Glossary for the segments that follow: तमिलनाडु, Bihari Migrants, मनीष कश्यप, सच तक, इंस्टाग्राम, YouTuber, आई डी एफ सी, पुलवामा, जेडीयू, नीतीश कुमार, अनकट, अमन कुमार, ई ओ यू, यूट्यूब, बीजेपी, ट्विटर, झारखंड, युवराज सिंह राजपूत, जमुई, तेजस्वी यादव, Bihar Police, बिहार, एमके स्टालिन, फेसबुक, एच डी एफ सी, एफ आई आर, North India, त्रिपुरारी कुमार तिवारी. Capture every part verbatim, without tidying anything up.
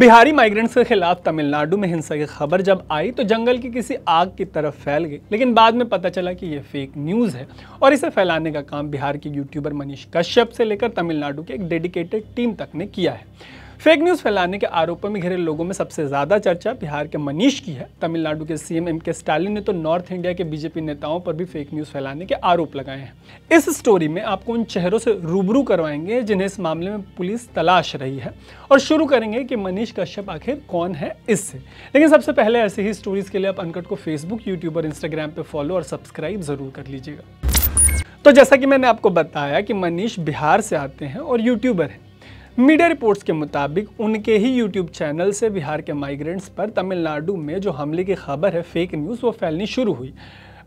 Bihari migrants के खिलाफ तमिलनाडु में हिंसा की खबर जब आई तो जंगल की किसी आग की तरफ फैल गई, लेकिन बाद में पता चला कि ये फेक न्यूज़ है और इसे फैलाने का काम बिहार के यूट्यूबर मनीष कश्यप से लेकर तमिलनाडु के एक डेडिकेटेड टीम तक ने किया है। फेक न्यूज़ फैलाने के आरोपों में घिरे लोगों में सबसे ज़्यादा चर्चा बिहार के मनीष की है। तमिलनाडु के सीएम एमके स्टालिन ने तो नॉर्थ इंडिया के बीजेपी नेताओं पर भी फेक न्यूज़ फैलाने के आरोप लगाए हैं। इस स्टोरी में आपको उन चेहरों से रूबरू करवाएंगे जिन्हें इस मामले में पुलिस तलाश रही है और शुरू करेंगे कि मनीष कश्यप आखिर कौन है इससे। लेकिन सबसे पहले ऐसी ही स्टोरीज़ के लिए आप अनकट को फेसबुक, यूट्यूब और इंस्टाग्राम पर फॉलो और सब्सक्राइब ज़रूर कर लीजिएगा। तो जैसा कि मैंने आपको बताया कि मनीष बिहार से आते हैं और यूट्यूबर हैं। मीडिया रिपोर्ट्स के मुताबिक उनके ही यूट्यूब चैनल से बिहार के माइग्रेंट्स पर तमिलनाडु में जो हमले की खबर है, फेक न्यूज़, वो फैलनी शुरू हुई।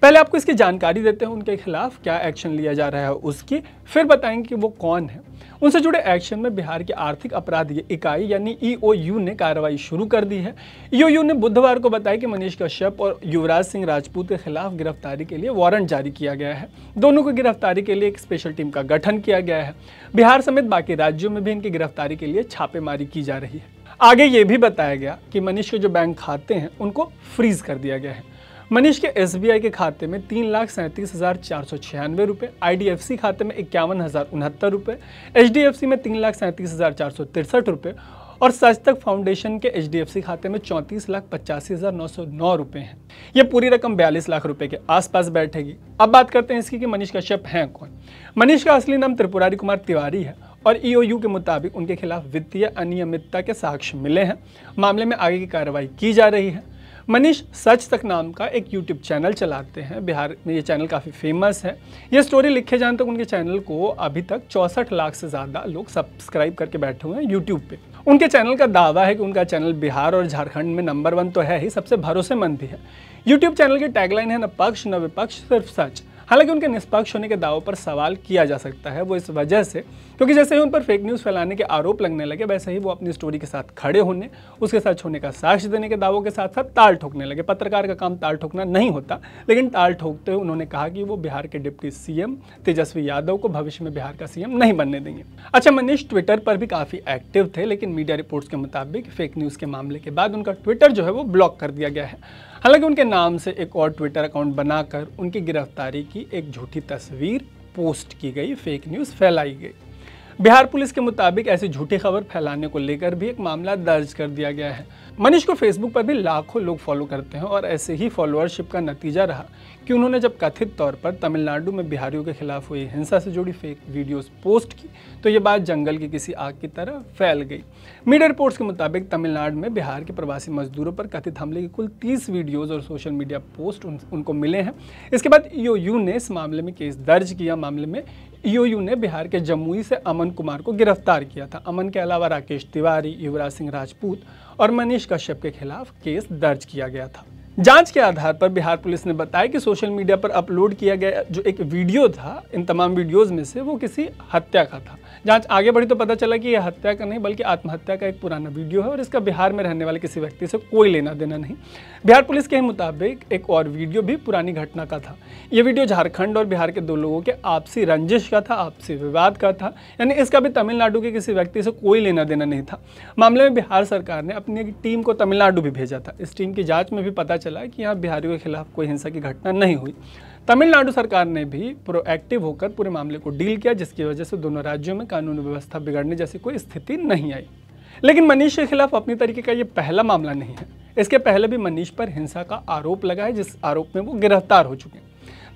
पहले आपको इसकी जानकारी देते हैं, उनके खिलाफ क्या एक्शन लिया जा रहा है उसकी, फिर बताएंगे कि वो कौन है। उनसे जुड़े एक्शन में बिहार की आर्थिक अपराध इकाई यानी ई ओ यू ने कार्रवाई शुरू कर दी है। ई ओ यू ने बुधवार को बताया कि मनीष कश्यप और युवराज सिंह राजपूत के खिलाफ गिरफ्तारी के लिए वारंट जारी किया गया है। दोनों को गिरफ्तारी के लिए एक स्पेशल टीम का गठन किया गया है। बिहार समेत बाकी राज्यों में भी इनकी गिरफ्तारी के लिए छापेमारी की जा रही है। आगे ये भी बताया गया कि मनीष के जो बैंक खाते हैं उनको फ्रीज कर दिया गया है। मनीष के एस बी आई के खाते में तीन लाख सैंतीस हज़ार चार सौ छियानवे रुपये, आई डी एफ सी खाते में इक्यावन हज़ार उनहत्तर रुपये, एच डी एफ सी में तीन लाख सैंतीस हज़ार चार सौ तिरसठ रुपये और सच तक फाउंडेशन के एच डी एफ सी खाते में चौंतीस लाख पचासी हज़ार नौ सौ नौ रुपये हैं। ये पूरी रकम बयालीस लाख रुपए के आसपास बैठेगी। अब बात करते हैं इसकी कि मनीष कश्यप हैं कौन। मनीष का असली नाम त्रिपुरारी कुमार तिवारी है और ई ओ यू के मुताबिक उनके खिलाफ वित्तीय अनियमितता के साक्ष्य मिले हैं। मामले में आगे की कार्रवाई की जा रही है। मनीष सच तक नाम का एक यूट्यूब चैनल चलाते हैं। बिहार में ये चैनल काफ़ी फेमस है। ये स्टोरी लिखे जाने तक उनके चैनल को अभी तक चौंसठ लाख से ज़्यादा लोग सब्सक्राइब करके बैठे हुए हैं यूट्यूब पे। उनके चैनल का दावा है कि उनका चैनल बिहार और झारखंड में नंबर वन तो है ही, सबसे भरोसेमंद भी है। यूट्यूब चैनल की टैगलाइन है न पक्ष न विपक्ष, सिर्फ सच। हालांकि उनके निष्पक्ष होने के दावों पर सवाल किया जा सकता है, वो इस वजह से क्योंकि जैसे ही उन पर फेक न्यूज़ फैलाने के आरोप लगने लगे वैसे ही वो अपनी स्टोरी के साथ खड़े होने, उसके साथ होने का साक्ष्य देने के दावों के साथ साथ ताल ठोकने लगे। पत्रकार का काम ताल ठोकना नहीं होता, लेकिन ताल ठोकते हुए उन्होंने कहा कि वो बिहार के deputy C M तेजस्वी यादव को भविष्य में बिहार का सी एम नहीं बनने देंगे। अच्छा, मनीष ट्विटर पर भी काफ़ी एक्टिव थे, लेकिन मीडिया रिपोर्ट्स के मुताबिक फेक न्यूज़ के मामले के बाद उनका ट्विटर जो है वो ब्लॉक कर दिया गया है। हालांकि उनके नाम से एक और ट्विटर अकाउंट बनाकर उनकी गिरफ्तारी की एक झूठी तस्वीर पोस्ट की गई, फेक न्यूज़ फैलाई गई। बिहार पुलिस के मुताबिक ऐसी झूठी खबर फैलाने को लेकर भी एक मामला दर्ज कर दिया गया है। मनीष को फेसबुक पर भी लाखों लोग फॉलो करते हैं और ऐसे ही फॉलोअरशिप का नतीजा रहा कि उन्होंने जब कथित तौर पर तमिलनाडु में बिहारियों के खिलाफ हुई हिंसा से जुड़ी फेक वीडियोस पोस्ट की तो ये बात जंगल की किसी आग की तरह फैल गई। मीडिया रिपोर्ट्स के मुताबिक तमिलनाडु में बिहार के प्रवासी मजदूरों पर कथित हमले की कुल तीस वीडियोज़ और सोशल मीडिया पोस्ट उन, उनको मिले हैं। इसके बाद ई ओ यू ने इस मामले में केस दर्ज किया। मामले में ई ओ यू ने बिहार के जमुई से अमन कुमार को गिरफ्तार किया था। अमन के अलावा राकेश तिवारी, युवराज सिंह राजपूत और मनीष कश्यप के खिलाफ केस दर्ज किया गया था। जांच के आधार पर बिहार पुलिस ने बताया कि सोशल मीडिया पर अपलोड किया गया जो एक वीडियो था, इन तमाम वीडियोज़ में से वो किसी हत्या का था। जांच आगे बढ़ी तो पता चला कि यह हत्या का नहीं बल्कि आत्महत्या का एक पुराना वीडियो है और इसका बिहार में रहने वाले किसी व्यक्ति से कोई लेना देना नहीं। बिहार पुलिस के मुताबिक एक और वीडियो भी पुरानी घटना का था। ये वीडियो झारखंड और बिहार के दो लोगों के आपसी रंजिश का था, आपसी विवाद का था, यानी इसका भी तमिलनाडु के किसी व्यक्ति से कोई लेना देना नहीं था। मामले में बिहार सरकार ने अपनी एक टीम को तमिलनाडु भी भेजा था। इस टीम की जाँच में भी पता चला कि यहाँ बिहारियों के खिलाफ कोई हिंसा की घटना नहीं हुई। तमिलनाडु सरकार ने भी प्रोएक्टिव होकर पूरे मामले को डील किया, जिसकी वजह से दोनों राज्यों में कानून व्यवस्था बिगड़ने जैसी कोई स्थिति नहीं आई। लेकिन मनीष के खिलाफ अपने तरीके का ये पहला मामला नहीं है। इसके पहले भी मनीष पर हिंसा का आरोप लगा है, जिस आरोप में वो गिरफ्तार हो चुके हैं।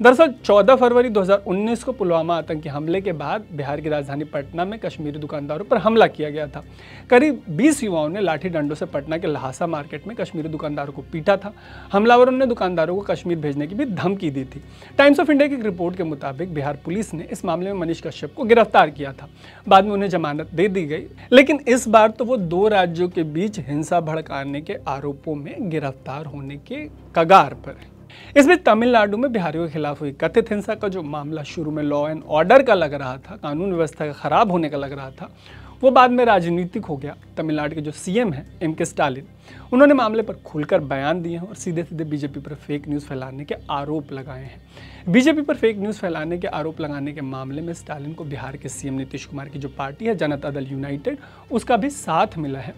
दरअसल चौदह फरवरी दो हज़ार उन्नीस को पुलवामा आतंकी हमले के बाद बिहार की राजधानी पटना में कश्मीरी दुकानदारों पर हमला किया गया था। करीब बीस युवाओं ने लाठी डंडों से पटना के लहासा मार्केट में कश्मीरी दुकानदारों को पीटा था। हमलावरों ने दुकानदारों को कश्मीर भेजने की भी धमकी दी थी। टाइम्स ऑफ इंडिया की एक रिपोर्ट के मुताबिक बिहार पुलिस ने इस मामले में मनीष कश्यप को गिरफ्तार किया था। बाद में उन्हें जमानत दे दी गई, लेकिन इस बार तो वो दो राज्यों के बीच हिंसा भड़काने के आरोपों में गिरफ्तार होने के कगार पर है। इसमें तमिलनाडु में बिहारियों के खिलाफ हुई कथित हिंसा का जो मामला शुरू में लॉ एंड ऑर्डर का लग रहा था, कानून व्यवस्था का खराब होने का लग रहा था, वो बाद में राजनीतिक हो गया। तमिलनाडु के जो सीएम हैं एमके स्टालिन, उन्होंने मामले पर खुलकर बयान दिए हैं और सीधे सीधे बीजेपी पर फेक न्यूज़ फैलाने के आरोप लगाए हैं। बीजेपी पर फेक न्यूज़ फैलाने के आरोप लगाने के मामले में स्टालिन को बिहार के सी एम नीतीश कुमार की जो पार्टी है जनता दल यूनाइटेड, उसका भी साथ मिला है।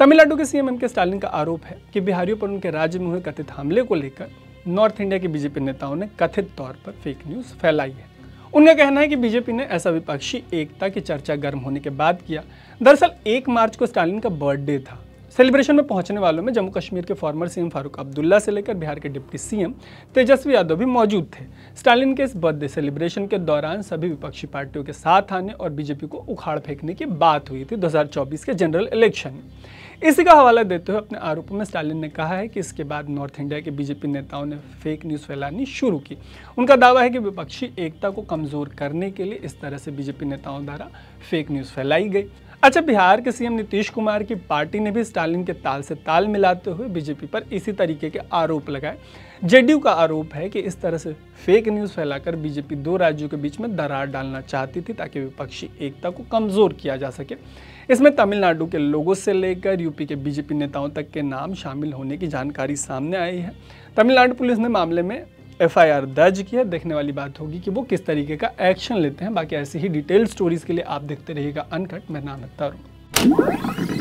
तमिलनाडु के सीएम एमके स्टालिन का आरोप है कि बिहारियों पर उनके राज्य में हुए कथित हमले को लेकर नॉर्थ इंडिया के बीजेपी नेताओं ने कथित तौर पर फेक न्यूज़ फैलाई है। उनका कहना है कि बीजेपी ने ऐसा विपक्षी एकता की चर्चा गर्म होने के बाद किया। दरअसल एक मार्च को स्टालिन का बर्थडे था। सेलिब्रेशन में पहुंचने वालों में जम्मू कश्मीर के फॉर्मर सीएम फारूक अब्दुल्ला से लेकर बिहार के डिप्टी सीएम तेजस्वी यादव भी मौजूद थे। स्टालिन के इस बर्थडे सेलिब्रेशन के दौरान सभी विपक्षी पार्टियों के साथ आने और बीजेपी को उखाड़ फेंकने की बात हुई थी दो हज़ार चौबीस के जनरल इलेक्शन में। इसी का हवाला देते हुए अपने आरोपों में स्टालिन ने कहा है कि इसके बाद नॉर्थ इंडिया के बीजेपी नेताओं ने फेक न्यूज़ फैलानी शुरू की। उनका दावा है कि विपक्षी एकता को कमज़ोर करने के लिए इस तरह से बीजेपी नेताओं द्वारा फेक न्यूज़ फैलाई गई। अच्छा, बिहार के सीएम नीतीश कुमार की पार्टी ने भी स्टालिन के ताल से ताल मिलाते हुए बीजेपी पर इसी तरीके के आरोप लगाए। जेडीयू का आरोप है कि इस तरह से फेक न्यूज़ फैलाकर बीजेपी दो राज्यों के बीच में दरार डालना चाहती थी ताकि विपक्षी एकता को कमज़ोर किया जा सके। इसमें तमिलनाडु के लोगों से लेकर यूपी के बीजेपी नेताओं तक के नाम शामिल होने की जानकारी सामने आई है। तमिलनाडु पुलिस ने मामले में एफ आई आर दर्ज किया। देखने वाली बात होगी कि वो किस तरीके का एक्शन लेते हैं। बाकी ऐसी ही डिटेल स्टोरीज के लिए आप देखते रहिएगा अनकट। मैं नाम है तरुण।